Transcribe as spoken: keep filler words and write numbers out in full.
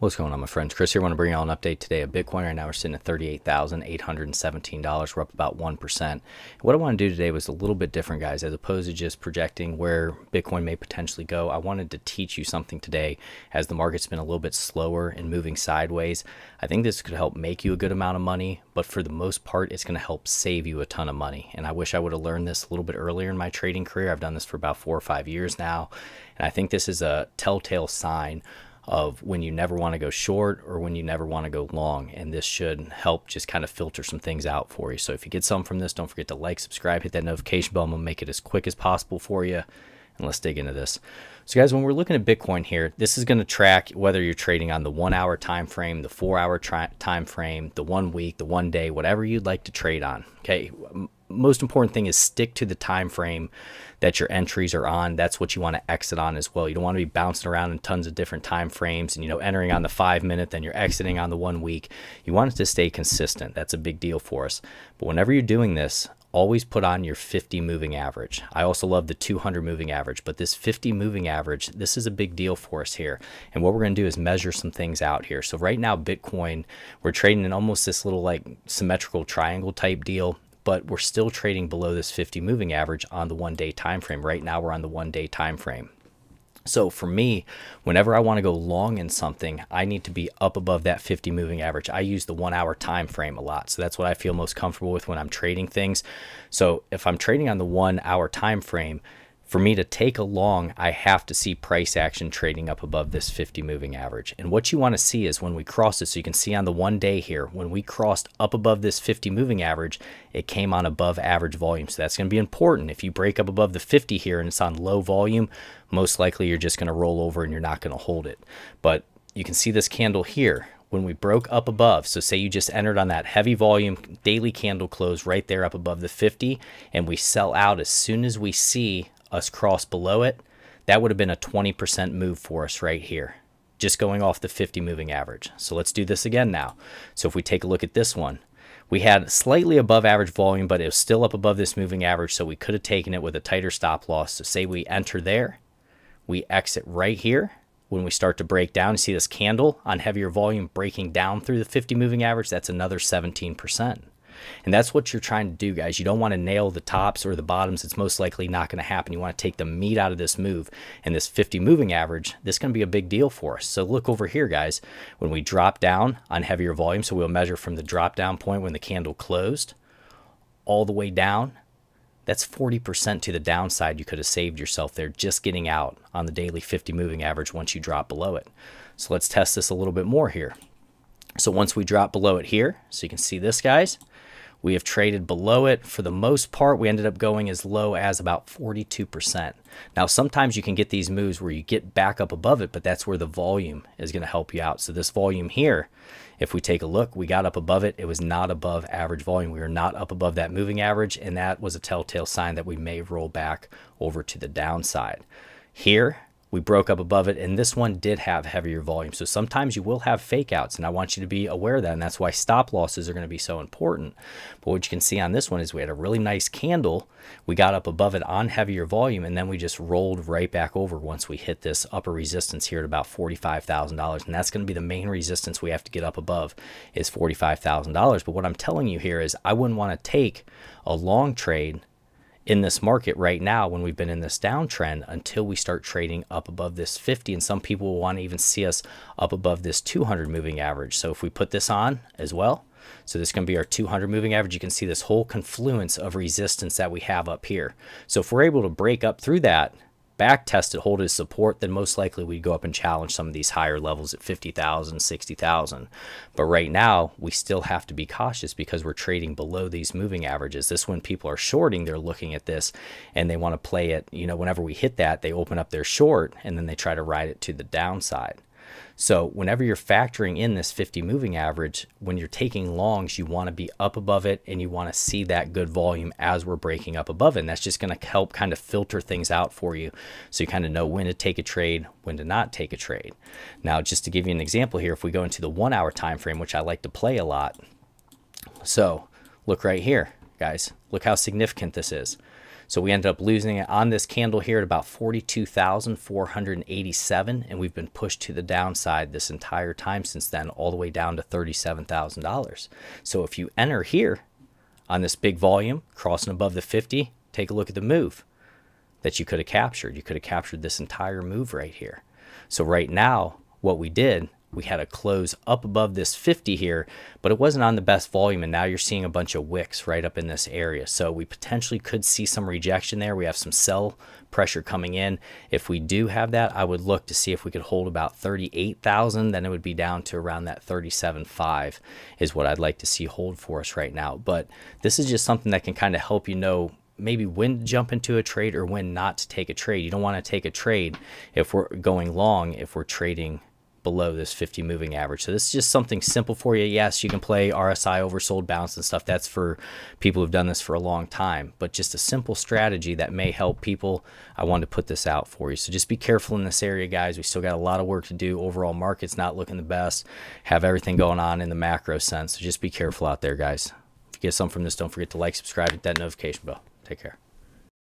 What's going on, my friends? Chris here. I want to bring y'all an update today of Bitcoin. Right now we're sitting at thirty-eight thousand eight hundred seventeen dollars. We're up about one percent. What I want to do today was a little bit different, guys. As opposed to just projecting where Bitcoin may potentially go, I wanted to teach you something today as the market's been a little bit slower and moving sideways. I think this could help make you a good amount of money, but for the most part, it's going to help save you a ton of money. And I wish I would have learned this a little bit earlier in my trading career. I've done this for about four or five years now. And I think this is a telltale sign of when you never want to go short or when you never want to go long, and this should help just kind of filter some things out for you. So if you get something from this, don't forget to like, subscribe, hit that notification bell. I'm gonna make it as quick as possible for you, and let's dig into this. So guys, when we're looking at Bitcoin here, this is going to track whether you're trading on the one hour time frame, the four hour time frame, the one week, the one day, whatever you'd like to trade on. Okay, most important thing is stick to the time frame that your entries are on. That's what you want to exit on as well. You don't want to be bouncing around in tons of different time frames and, you know, entering on the five minute, then you're exiting on the one week. You want it to stay consistent. That's a big deal for us. But whenever you're doing this, always put on your fifty moving average. I also love the two hundred moving average, but this fifty moving average, this is a big deal for us here. And what we're going to do is measure some things out here. So right now, Bitcoin, we're trading in almost this little like symmetrical triangle type deal, but we're still trading below this fifty moving average on the one day time frame. Right now we're on the one day time frame. So for me, whenever I want to go long in something, I need to be up above that fifty moving average. I use the one hour time frame a lot. So that's what I feel most comfortable with when I'm trading things. So if I'm trading on the one hour time frame, for me to take a long, I have to see price action trading up above this fifty moving average. And what you want to see is when we cross it, so you can see on the one day here, when we crossed up above this fifty moving average, it came on above average volume. So that's going to be important. If you break up above the fifty here and it's on low volume, most likely you're just going to roll over and you're not going to hold it. But you can see this candle here. When we broke up above, so say you just entered on that heavy volume daily candle close right there up above the fifty, and we sell out as soon as we see us cross below it, that would have been a twenty percent move for us right here, just going off the fifty moving average. So let's do this again now. So if we take a look at this one, we had slightly above average volume, but it was still up above this moving average, so we could have taken it with a tighter stop loss. So say we enter there, we exit right here. When we start to break down, you see this candle on heavier volume breaking down through the fifty moving average, that's another seventeen percent. And that's what you're trying to do, guys. You don't want to nail the tops or the bottoms. It's most likely not going to happen. You want to take the meat out of this move. And this fifty moving average, this is going to be a big deal for us. So look over here, guys, when we drop down on heavier volume. So we'll measure from the drop down point when the candle closed all the way down. That's forty percent to the downside you could have saved yourself there just getting out on the daily fifty moving average once you drop below it. So let's test this a little bit more here. So once we drop below it here, so you can see this, guys, we have traded below it. For the most part, we ended up going as low as about forty-two percent. Now, sometimes you can get these moves where you get back up above it, but that's where the volume is going to help you out. So this volume here, if we take a look, we got up above it. It was not above average volume. We were not up above that moving average, and that was a telltale sign that we may roll back over to the downside. Here, we broke up above it, and this one did have heavier volume. So sometimes you will have fake outs, and I want you to be aware of that, and that's why stop losses are going to be so important. But what you can see on this one is we had a really nice candle. We got up above it on heavier volume, and then we just rolled right back over once we hit this upper resistance here at about forty-five thousand dollars, and that's going to be the main resistance we have to get up above is forty-five thousand dollars. But what I'm telling you here is I wouldn't want to take a long trade in this market right now when we've been in this downtrend until we start trading up above this fifty, and some people will want to even see us up above this two hundred moving average. So if we put this on as well, so this is going to be our two hundred moving average. You can see this whole confluence of resistance that we have up here. So if we're able to break up through that, back test it, hold as support, then most likely we'd go up and challenge some of these higher levels at fifty thousand, sixty thousand. But right now, we still have to be cautious because we're trading below these moving averages. This, when people are shorting, they're looking at this and they want to play it. You know, whenever we hit that, they open up their short and then they try to ride it to the downside. So whenever you're factoring in this fifty moving average, when you're taking longs, you want to be up above it and you want to see that good volume as we're breaking up above it. And that's just going to help kind of filter things out for you, so you kind of know when to take a trade, when to not take a trade. Now, just to give you an example here, if we go into the one hour time frame, which I like to play a lot. So look right here, guys, look how significant this is. So we ended up losing it on this candle here at about forty-two thousand four hundred eighty-seven, and we've been pushed to the downside this entire time since then, all the way down to thirty-seven thousand dollars. So if you enter here on this big volume, crossing above the fifty, take a look at the move that you could have captured. You could have captured this entire move right here. So right now, what we did, we had a close up above this fifty here, but it wasn't on the best volume, and now you're seeing a bunch of wicks right up in this area. So we potentially could see some rejection there. We have some sell pressure coming in. If we do have that, I would look to see if we could hold about thirty-eight thousand, then it would be down to around that thirty-seven five is what I'd like to see hold for us right now. But this is just something that can kind of help you know maybe when to jump into a trade or when not to take a trade. You don't want to take a trade if we're going long, if we're trading below this fifty moving average. So this is just something simple for you. Yes, you can play R S I, oversold, bounce and stuff. That's for people who've done this for a long time, but just a simple strategy that may help people. I wanted to put this out for you. So just be careful in this area, guys. We still got a lot of work to do. Overall market's not looking the best, have everything going on in the macro sense. So just be careful out there, guys. If you get something from this, don't forget to like, subscribe, hit that notification bell. Take care.